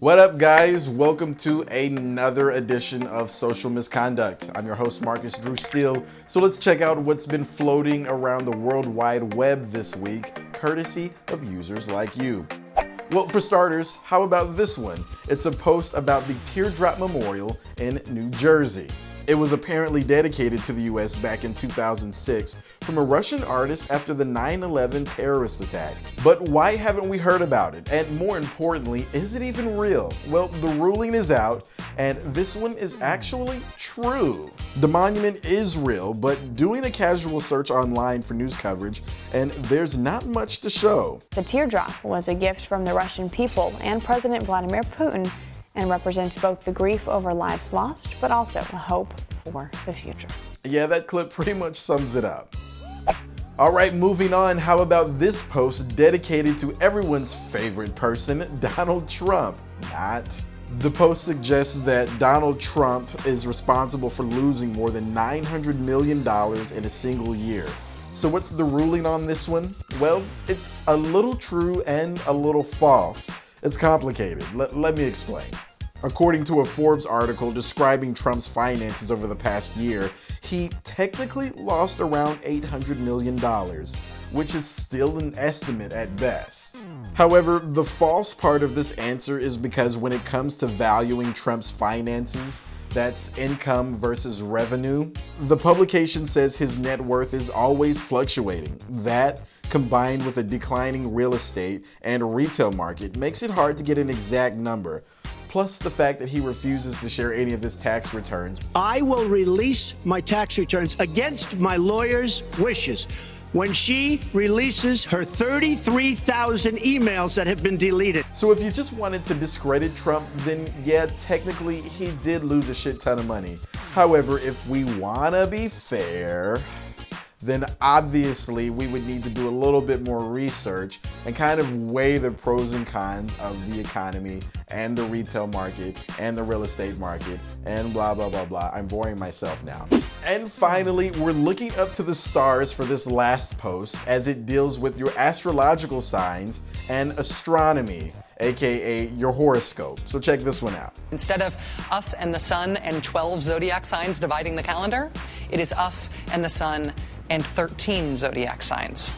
What up, guys? Welcome to another edition of Social Misconduct. I'm your host, Marcus Drew Steele. So let's check out what's been floating around the World Wide Web this week, courtesy of users like you. Well, for starters, how about this one? It's a post about the Teardrop Memorial in New Jersey. It was apparently dedicated to the US back in 2006 from a Russian artist after the 9/11 terrorist attack. But why haven't we heard about it? And more importantly, is it even real? Well, the ruling is out, and this one is actually true. The monument is real, but doing a casual search online for news coverage, and there's not much to show. The teardrop was a gift from the Russian people and President Vladimir Putin, and represents both the grief over lives lost, but also the hope for the future. Yeah, that clip pretty much sums it up. All right, moving on, how about this post dedicated to everyone's favorite person, Donald Trump? Not. The post suggests that Donald Trump is responsible for losing more than $900 million in a single year. So what's the ruling on this one? Well, it's a little true and a little false. It's complicated. Let me explain. According to a Forbes article describing Trump's finances over the past year, he technically lost around $800 million, which is still an estimate at best. However, the false part of this answer is because when it comes to valuing Trump's finances, that's income versus revenue, the publication says his net worth is always fluctuating. That, combined with a declining real estate and retail market, makes it hard to get an exact number. Plus the fact that he refuses to share any of his tax returns. I will release my tax returns against my lawyer's wishes when she releases her 33,000 emails that have been deleted. So if you just wanted to discredit Trump, then yeah, technically he did lose a shit ton of money. However, if we wanna be fair, then obviously we would need to do a little bit more research and kind of weigh the pros and cons of the economy and the retail market and the real estate market and blah, blah, blah, blah. I'm boring myself now. And finally, we're looking up to the stars for this last post as it deals with your astrological signs and astronomy, aka your horoscope. So check this one out. Instead of us and the sun and 12 zodiac signs dividing the calendar, it is us and the sun and 13 zodiac signs.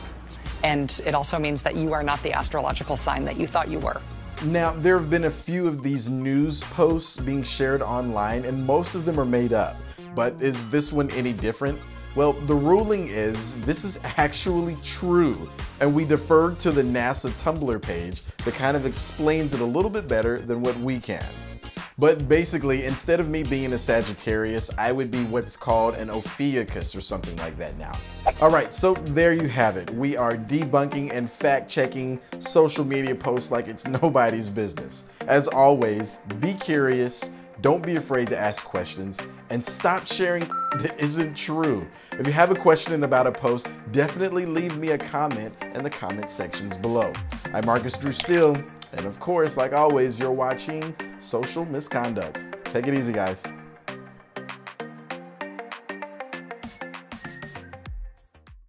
And it also means that you are not the astrological sign that you thought you were. Now, there have been a few of these news posts being shared online, and most of them are made up. But is this one any different? Well, the ruling is this is actually true, and we deferred to the NASA Tumblr page that kind of explains it a little bit better than what we can. But basically, instead of me being a Sagittarius, I would be what's called an Ophiuchus or something like that now. All right, so there you have it. We are debunking and fact-checking social media posts like it's nobody's business. As always, be curious, don't be afraid to ask questions, and stop sharing that isn't true. If you have a question about a post, definitely leave me a comment in the comment sections below. I'm Marcus Drew Steele. And of course, like always, you're watching Social Misconduct. Take it easy, guys.